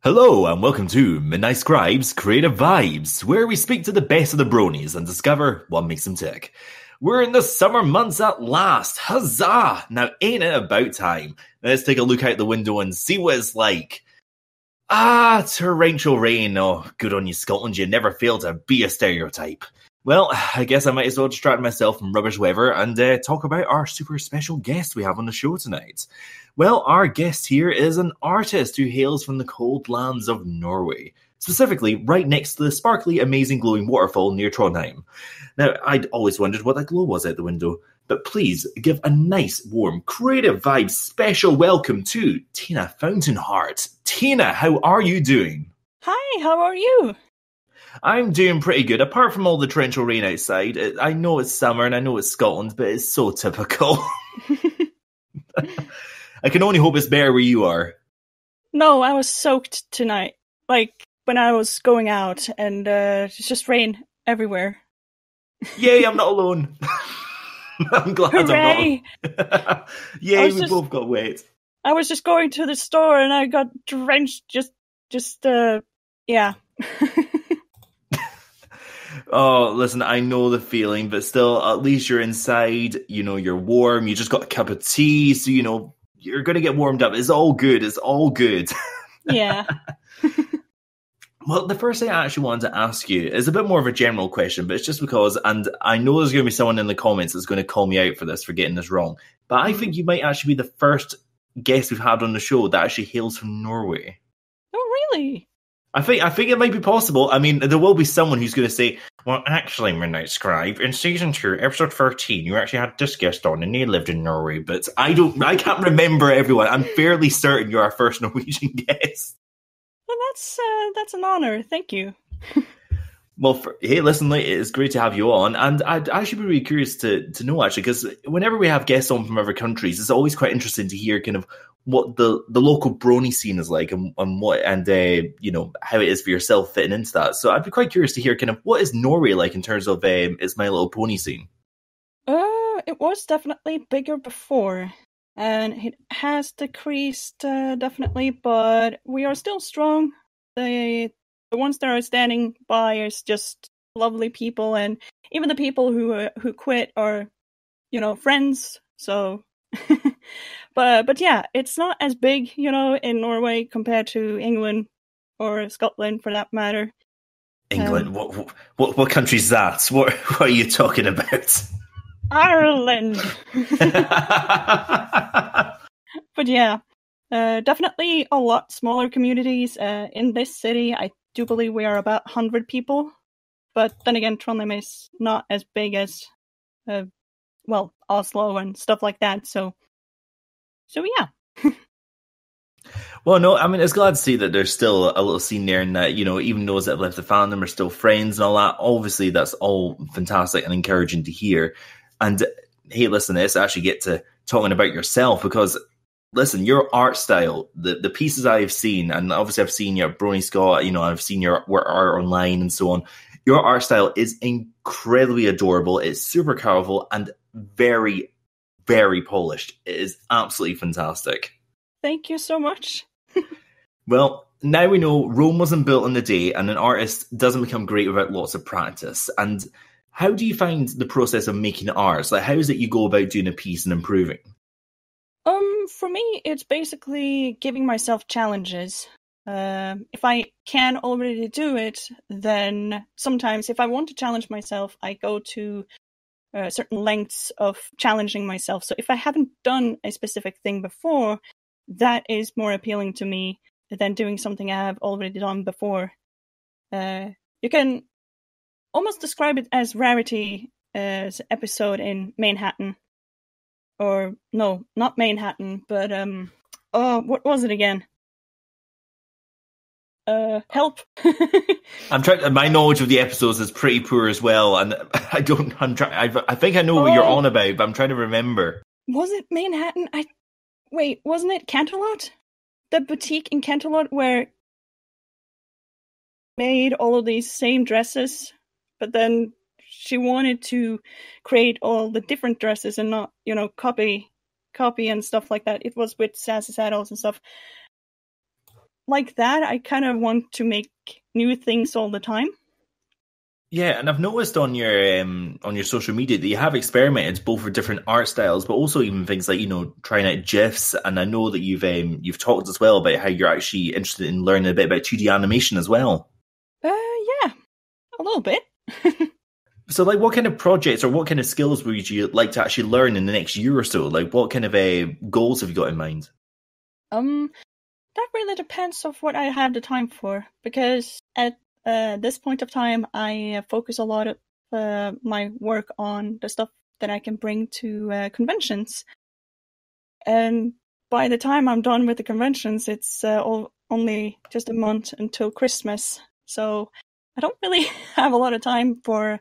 Hello and welcome to Midnight Scribes Creative Vibes, where we speak to the best of the bronies and discover what makes them tick. We're in the summer months at last. Huzzah! Now ain't it about time? Now let's take a look out the window and see what it's like. Ah, torrential rain. Oh, good on you, Scotland. You never fail to be a stereotype. Well, I guess I might as well distract myself from rubbish weather and talk about our super special guest we have on the show tonight. Well, our guest here is an artist who hails from the cold lands of Norway, specifically right next to the sparkly, amazing, glowing waterfall near Trondheim. Now, I'd always wondered what that glow was out the window, but please give a nice, warm, creative vibe special welcome to Tina Fountainheart. Tina, how are you doing? Hi, how are you? I'm doing pretty good. Apart from all the torrential rain outside, I know it's summer and I know it's Scotland, but it's so typical. I can only hope it's better where you are. No, I was soaked tonight. Like, when I was going out, and it's just rain everywhere. Yay, I'm not alone. I'm glad Hooray! I'm not alone. Yay, both got wet. I was just going to the store and I got drenched yeah. Oh, listen, I know the feeling, but still, at least you're inside, you know, you're warm, you just got a cup of tea, so, you know, you're going to get warmed up. It's all good. It's all good. Yeah. Well, the first thing I actually wanted to ask you is a bit more of a general question, but it's just because, and I know there's going to be someone in the comments that's going to call me out for this, for getting this wrong, but I think you might actually be the first guest we've had on the show that actually hails from Norway. Oh, really? I think it might be possible. I mean, there will be someone who's going to say, well, actually, Midnight Scribe, in Season 2, Episode 13, you actually had this guest on and they lived in Norway, but I can't remember everyone. I'm fairly certain you're our first Norwegian guest. Well, that's an honor. Thank you. Well, hey, listen, it's great to have you on. And I'd actually be really curious to know, actually, because whenever we have guests on from other countries, it's always quite interesting to hear kind of what the local brony scene is like and you know, how it is for yourself fitting into that. So I'd be quite curious to hear kind of what is Norway like in terms of its My Little Pony scene? It was definitely bigger before. And it has decreased, definitely, but we are still strong. The ones that are standing by is just lovely people, and even the people who quit are, you know, friends. So, but yeah, it's not as big, you know, in Norway compared to England or Scotland, for that matter. England? What country's that? What are you talking about? Ireland. But yeah, definitely a lot smaller communities in this city. I do believe we are about 100 people, but then again, Trondheim is not as big as Oslo and stuff like that, so yeah. Well, no, I mean, it's glad to see that there's still a little scene there, and that, you know, even those that have left the fandom are still friends and all that. Obviously that's all fantastic and encouraging to hear. And hey, listen, let's actually get to talking about yourself, because listen, your art style, the pieces I have seen, and obviously I've seen your Brony Scott, you know, I've seen your art online and so on. Your art style is incredibly adorable. It's super colorful and very, very polished. It is absolutely fantastic. Thank you so much. Well, now we know Rome wasn't built in a day, and an artist doesn't become great without lots of practice. And how do you find the process of making art? Like, how is it you go about doing a piece and improving? For me, it's basically giving myself challenges. If I can already do it, then sometimes if I want to challenge myself, I go to certain lengths of challenging myself. So if I haven't done a specific thing before, that is more appealing to me than doing something I have already done before. You can almost describe it as Rarity, as episode in Manhattan. Or, no, not Manhattan, but, what was it again? help. I'm trying. My knowledge of the episodes is pretty poor as well, and I don't. I'm trying. I think I know what you're on about, but I'm trying to remember. Was it Manhattan? Wait, wasn't it Canterlot? The boutique in Canterlot where made all of these same dresses, but then she wanted to create all the different dresses and not, you know, copy and stuff like that. It was with Sassy Saddles and stuff like that. I kind of want to make new things all the time. Yeah, and I've noticed on your social media that you have experimented both with different art styles, but also even things like, you know, trying out GIFs. And I know that you've talked as well about how you're actually interested in learning a bit about 2D animation as well. Yeah, a little bit. So, like, what kind of projects or what kind of skills would you like to actually learn in the next year or so? Like, what kind of goals have you got in mind? That really depends on what I have the time for, because at this point of time, I focus a lot of my work on the stuff that I can bring to conventions. And by the time I'm done with the conventions, it's only just a month until Christmas. So I don't really have a lot of time for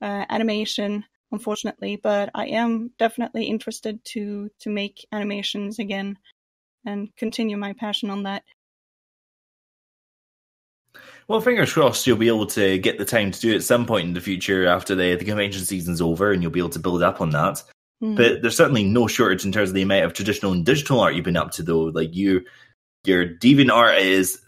animation, unfortunately, but I am definitely interested to make animations again and continue my passion on that. Well, fingers crossed you'll be able to get the time to do it at some point in the future after the convention season's over, and you'll be able to build up on that. Mm. But there's certainly no shortage in terms of the amount of traditional and digital art you've been up to, though. Like, your deviant art is...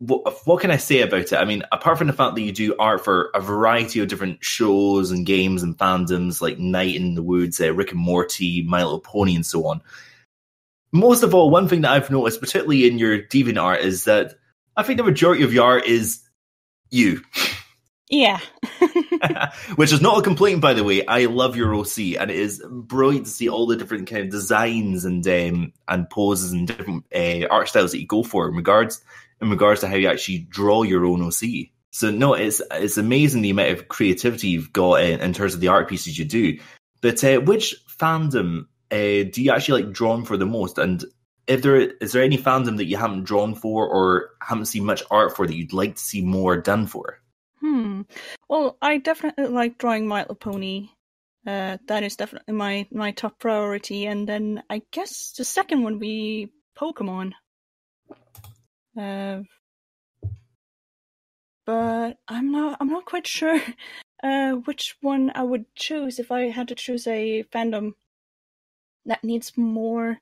What can I say about it? I mean, apart from the fact that you do art for a variety of different shows and games and fandoms, like Night in the Woods, Rick and Morty, My Little Pony, and so on. Most of all, one thing that I've noticed, particularly in your deviant art, is that I think the majority of your art is you. Yeah. Which is not a complaint, by the way. I love your OC, and it is brilliant to see all the different kind of designs and poses and different art styles that you go for in regards to how you actually draw your own OC. So, no, it's amazing the amount of creativity you've got in terms of the art pieces you do. But which fandom do you actually like drawn for the most? And Is there any fandom that you haven't drawn for or haven't seen much art for that you'd like to see more done for? Well, I definitely like drawing My Little Pony. That is definitely my top priority. And then I guess the second would be Pokemon. But I'm not quite sure which one I would choose if I had to choose a fandom that needs more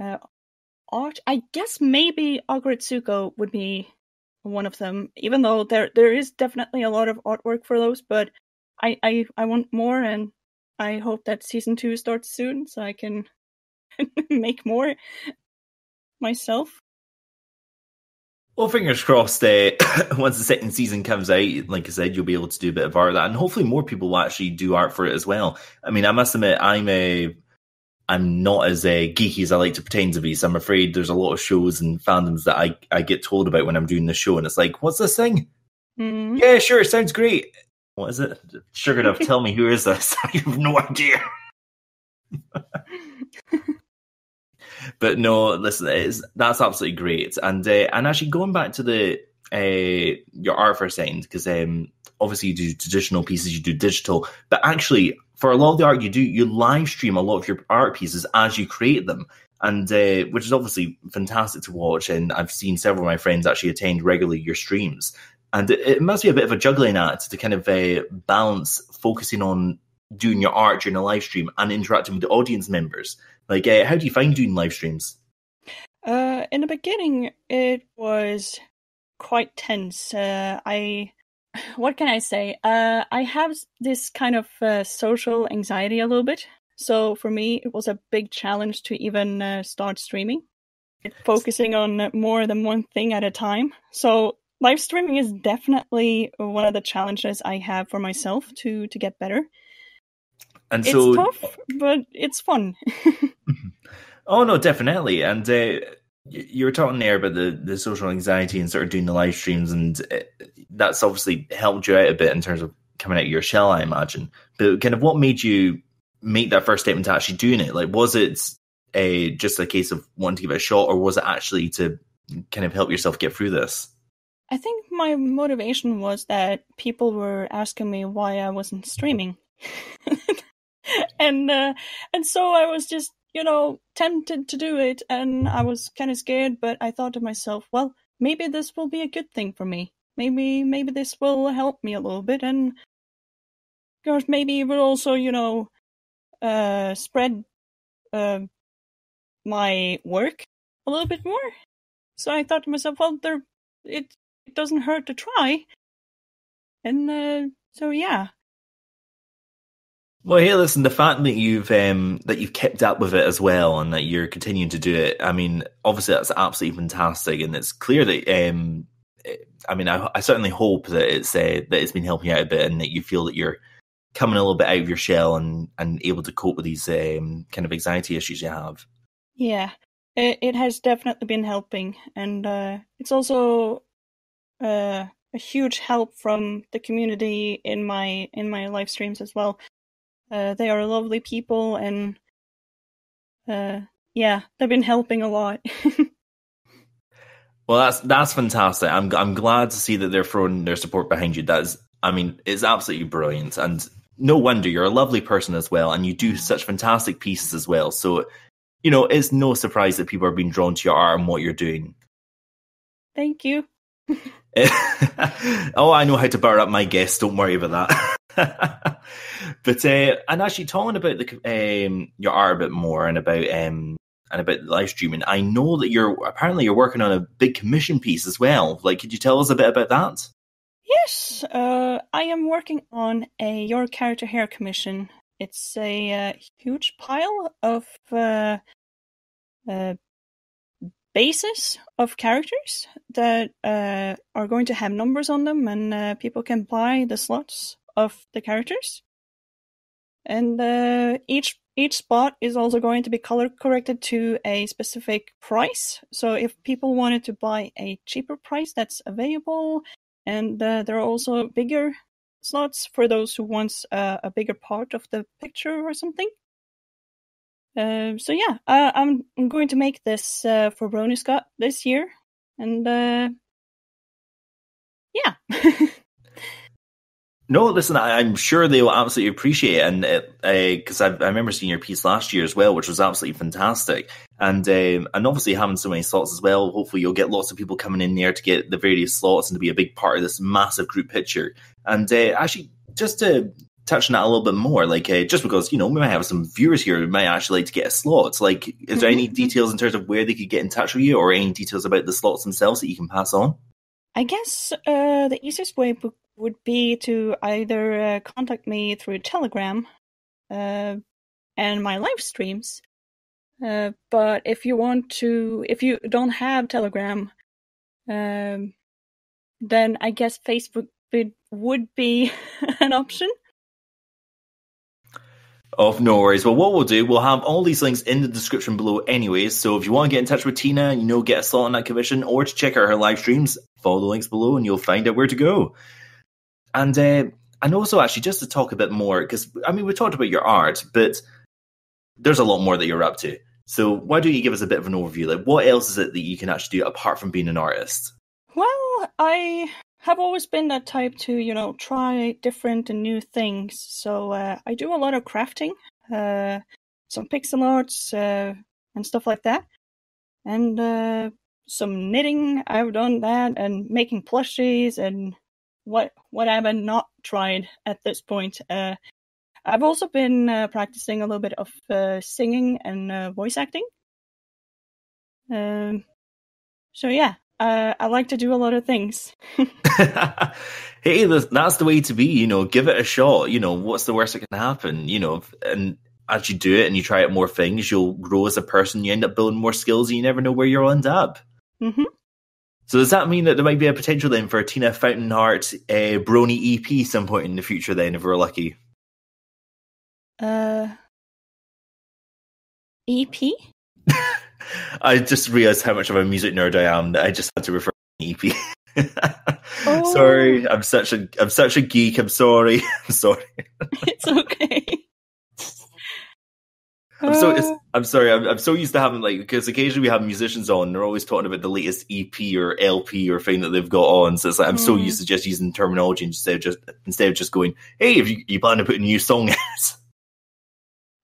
art. I guess maybe Aggretsuko would be one of them, even though there is definitely a lot of artwork for those, but I want more, and I hope that season 2 starts soon so I can make more myself. Well, fingers crossed, once the second season comes out, like I said, you'll be able to do a bit of art of that, and hopefully more people will actually do art for it as well. I mean, I must admit, I'm not as geeky as I like to pretend to be, so I'm afraid there's a lot of shows and fandoms that I get told about when I'm doing the show, and it's like, what's this thing? Mm-hmm. Yeah, sure, it sounds great. What is it? Sugar Dove, tell me, who is this? I have no idea. But no, listen, that's absolutely great. And actually going back to the your art for a second, because obviously you do traditional pieces, you do digital, but actually for a lot of the art you do, you live stream a lot of your art pieces as you create them, and which is obviously fantastic to watch. And I've seen several of my friends actually attend regularly your streams, and it must be a bit of a juggling act to kind of balance focusing on doing your art during a live stream and interacting with the audience members. Like, how do you find doing live streams? In the beginning, it was quite tense. What can I say? I have this kind of social anxiety a little bit. So for me, it was a big challenge to even start streaming, focusing on more than one thing at a time. So live streaming is definitely one of the challenges I have for myself to get better. And so, it's tough, but it's fun. Oh, no, definitely. And you were talking there about the social anxiety and sort of doing the live streams, and that's obviously helped you out a bit in terms of coming out of your shell, I imagine. But kind of what made you make that first step into actually doing it? Like, was it just a case of wanting to give it a shot, or was it actually to kind of help yourself get through this? I think my motivation was that people were asking me why I wasn't streaming. And so I was just, you know, tempted to do it, and I was kind of scared, but I thought to myself, well, maybe this will be a good thing for me. Maybe this will help me a little bit, and of course, maybe it will also, you know, spread my work a little bit more. So I thought to myself, well, it doesn't hurt to try. And so, yeah. Well, hey, listen, the fact that you've kept up with it as well, and that you're continuing to do it, I mean, obviously that's absolutely fantastic, and it's clear that, I mean, I certainly hope that it's been helping out a bit, and that you feel that you're coming a little bit out of your shell and able to cope with these kind of anxiety issues you have. Yeah, it has definitely been helping, and it's also a huge help from the community in my live streams as well. They are lovely people, and yeah, they've been helping a lot. Well, that's fantastic. I'm glad to see that they're throwing their support behind you. It's absolutely brilliant, and no wonder you're a lovely person as well, and you do such fantastic pieces as well. So, you know, it's no surprise that people are being drawn to your art and what you're doing. Thank you. Oh, I know how to butter up my guests. Don't worry about that. But and actually talking about the your art a bit more, and about live streaming, I know that you're working on a big commission piece as well. Like, could you tell us a bit about that? Yes, I am working on a Your Character Hair commission. It's a huge pile of bases of characters that are going to have numbers on them, and people can buy the slots of the characters, and each spot is also going to be color corrected to a specific price. So if people wanted to buy a cheaper price, that's available, and there are also bigger slots for those who wants a bigger part of the picture or something. So yeah, I'm going to make this for Broniska this year, and yeah. No, listen, I'm sure they will absolutely appreciate it, and because I remember seeing your piece last year as well, which was absolutely fantastic. And obviously having so many slots as well, hopefully you'll get lots of people coming in there to get the various slots and to be a big part of this massive group picture. And actually, just to touch on that a little bit more, like just because, you know, we might have some viewers here who might actually like to get a slot. Like, is there any details in terms of where they could get in touch with you, or any details about the slots themselves that you can pass on? I guess the easiest way would be to either contact me through Telegram and my live streams. But if you don't have Telegram, then I guess Facebook would be an option. Oh, no worries. Well, what we'll do, we'll have all these links in the description below anyways. So if you want to get in touch with Tina, you know, get a slot on that commission, or to check out her live streams, follow the links below and you'll find out where to go. And also, actually, just to talk a bit more, because, I mean, we talked about your art, but there's a lot more that you're up to. So why don't you give us a bit of an overview? Like, what else is it that you can actually do apart from being an artist? Well, I have always been that type to, you know, try different and new things. So I do a lot of crafting, some pixel arts and stuff like that. And some knitting, I've done that, and making plushies, and what have I not tried at this point. I've also been practicing a little bit of singing and voice acting. So yeah. I like to do a lot of things. Hey, that's the way to be, you know, give it a shot. You know, what's the worst that can happen, you know? And as you do it and you try out more things, you'll grow as a person, you end up building more skills, and you never know where you'll end up. Mm-hmm. So does that mean that there might be a potential then for a Tina Fountainheart Brony EP some point in the future then, if we're lucky? EP? I just realised how much of a music nerd I am that I just had to refer to an EP. Oh. Sorry, I'm such a geek. I'm sorry. It's okay. I'm so used to having, like, because occasionally we have musicians on and they're always talking about the latest EP or LP or thing that they've got on. So it's like, I'm so used to just using terminology instead of just going, hey, if you plan to put a new song out.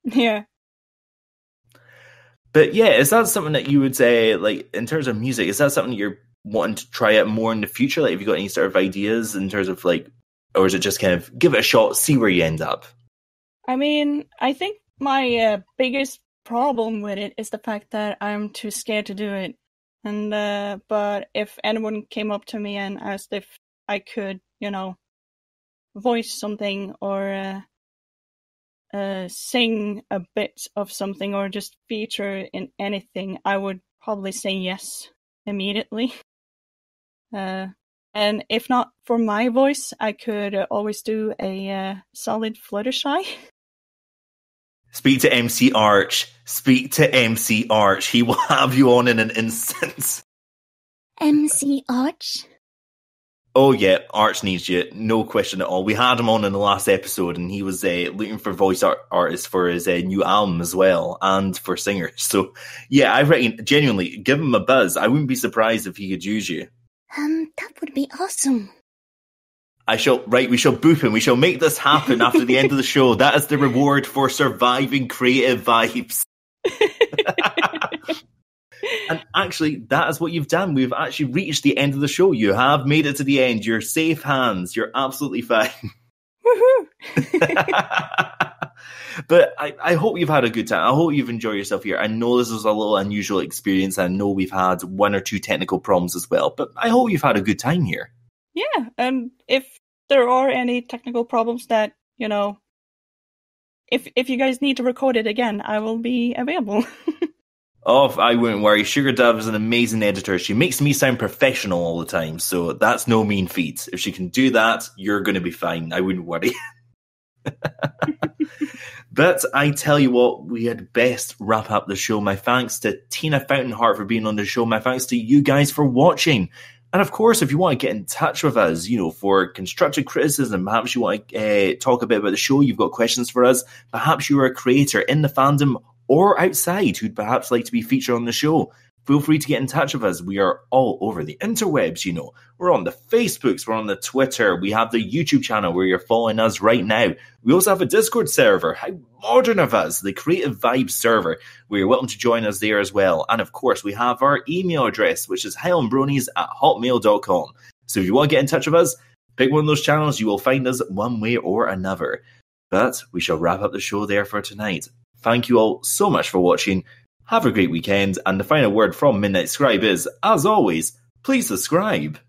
Yeah. But yeah, is that something that you would say, like, in terms of music, is that something that you're wanting to try out more in the future? Like, have you got any sort of ideas in terms of, like, or is it just kind of give it a shot, see where you end up? I mean, I think my biggest problem with it is the fact that I'm too scared to do it. And but if anyone came up to me and asked if I could, you know, voice something or sing a bit of something or just feature in anything, I would probably say yes immediately. And if not for my voice, I could always do a solid fluttershy. Speak to MC Arch. Speak to MC Arch. He will have you on in an instant. MC Arch? Oh yeah, Arch needs you. No question at all. We had him on in the last episode and he was looking for voice artists for his new album as well and for singers. So yeah, I reckon genuinely, give him a buzz. I wouldn't be surprised if he could use you. That would be awesome. We shall boop him. We shall make this happen after the end of the show. That is the reward for surviving Creative Vibes. And actually, that is what you've done. We've actually reached the end of the show. You have made it to the end. You're safe hands. You're absolutely fine. Woohoo! But I hope you've had a good time. I hope you've enjoyed yourself here. I know this was a little unusual experience. I know we've had one or two technical problems as well, but I hope you've had a good time here. Yeah, and if there are any technical problems that, you know, if you guys need to record it again, I will be available. Oh, I wouldn't worry. Sugar Dove is an amazing editor. She makes me sound professional all the time, so that's no mean feat. If she can do that, you're going to be fine. I wouldn't worry. But I tell you what, we had best wrap up the show. My thanks to Tina Fountainheart for being on the show. My thanks to you guys for watching. And of course, if you want to get in touch with us, you know, for constructive criticism, perhaps you want to talk a bit about the show, you've got questions for us, perhaps you are a creator in the fandom or outside who'd perhaps like to be featured on the show, feel free to get in touch with us. We are all over the interwebs, you know. We're on the Facebooks, we're on the Twitter, we have the YouTube channel where you're following us right now. We also have a Discord server, how modern of us, the Creative Vibes server, where you're welcome to join us there as well. And of course, we have our email address, which is highlandbronies@hotmail.com. So if you want to get in touch with us, pick one of those channels, you will find us one way or another. But we shall wrap up the show there for tonight. Thank you all so much for watching. Have a great weekend, and the final word from Midnight Scribe is, as always, please subscribe.